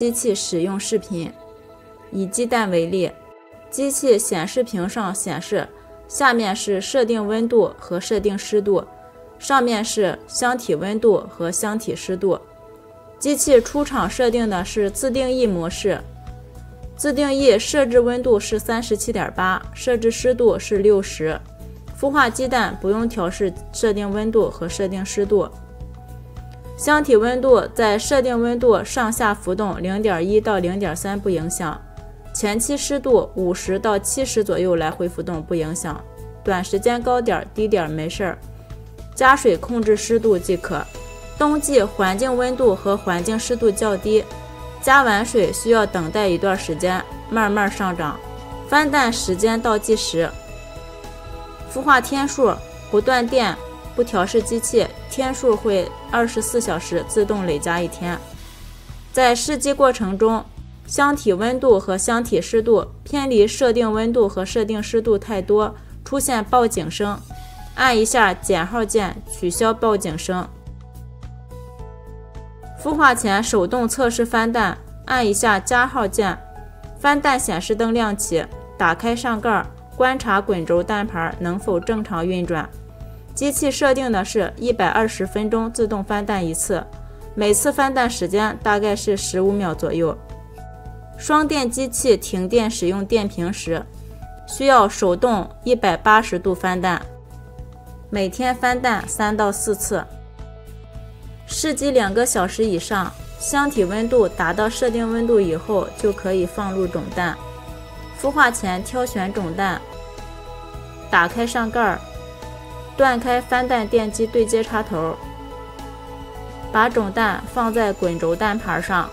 机器使用视频。以鸡蛋为例，机器显示屏上显示，下面是设定温度和设定湿度，上面是箱体温度和箱体湿度。机器出厂设定的是自定义模式，自定义设置温度是 37.8， 设置湿度是 60。 孵化鸡蛋不用调试设定温度和设定湿度。箱体温度在设定温度上下浮动 0.1 到 0.3 不影响，前期湿度50到70左右来回浮动不影响，短时间高点低点没事儿，加水控制湿度即可。冬季环境温度和环境湿度较低，加完水需要等待一段时间，慢慢上涨。翻蛋时间倒计时。 孵化天数不断电，不调试机器，天数会24小时自动累加一天。在试鸡过程中，箱体温度和箱体湿度偏离设定温度和设定湿度太多，出现报警声，按一下减号键取消报警声。孵化前手动测试翻蛋，按一下加号键，翻蛋显示灯亮起，打开上盖。 观察滚轴蛋盘能否正常运转。机器设定的是120分钟自动翻蛋一次，每次翻蛋时间大概是15秒左右。双电机器停电使用电瓶时，需要手动180度翻蛋，每天翻蛋3到4次。试鸡2个小时以上，箱体温度达到设定温度以后，就可以放入种蛋。 孵化前挑选种蛋，打开上盖，断开翻蛋电机对接插头，把种蛋放在滚轴蛋盘上。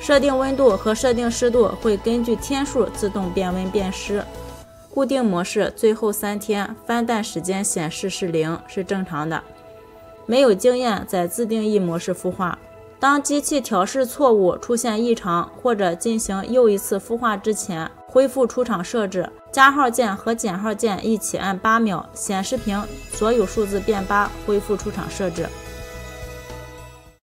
设定温度和设定湿度会根据天数自动变温变湿。固定模式最后3天翻蛋时间显示是0，是正常的。没有经验在自定义模式孵化。 当机器调试错误出现异常，或者进行又一次孵化之前，恢复出厂设置，加号键和减号键一起按8秒，显示屏所有数字变8，恢复出厂设置。